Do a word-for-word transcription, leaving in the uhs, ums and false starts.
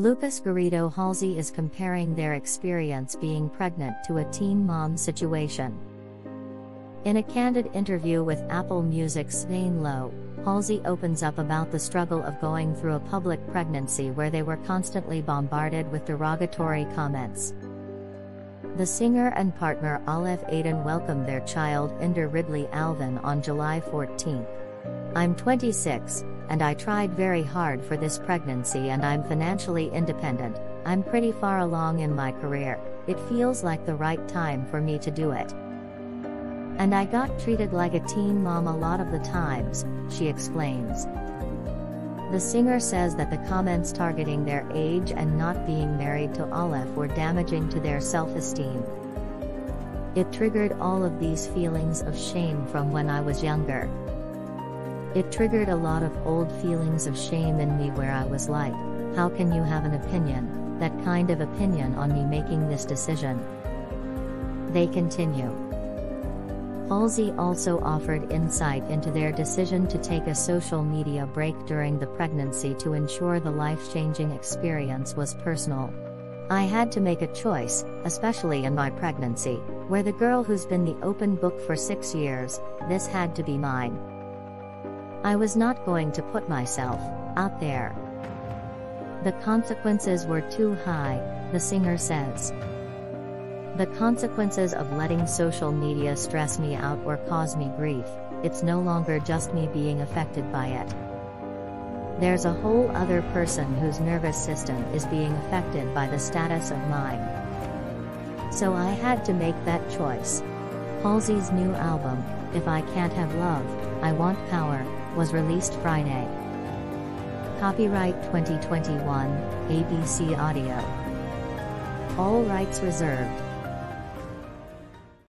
Lucas Garrido Halsey is comparing their experience being pregnant to a teen mom situation. In a candid interview with Apple Music's Zane Lowe, Halsey opens up about the struggle of going through a public pregnancy where they were constantly bombarded with derogatory comments. The singer and partner Alev Aydin welcomed their child Ender Ridley Alvin on July fourteenth. "I'm twenty-six, and I tried very hard for this pregnancy and I'm financially independent. I'm pretty far along in my career. It feels like the right time for me to do it. And I got treated like a teen mom a lot of the times," she explains. The singer says that the comments targeting their age and not being married to Alev were damaging to their self-esteem. "It triggered all of these feelings of shame from when I was younger. It triggered a lot of old feelings of shame in me where I was like, how can you have an opinion, that kind of opinion on me making this decision?" They continue. Halsey also offered insight into their decision to take a social media break during the pregnancy to ensure the life-changing experience was personal. "I had to make a choice, especially in my pregnancy, where the girl who's been the open book for six years, this had to be mine. I was not going to put myself out there. The consequences were too high," the singer says. "The consequences of letting social media stress me out or cause me grief, it's no longer just me being affected by it. There's a whole other person whose nervous system is being affected by the status of mine. So I had to make that choice." Halsey's new album, If I Can't Have Love, I Want Power, was released Friday. Copyright twenty twenty-one, A B C Audio. All rights reserved.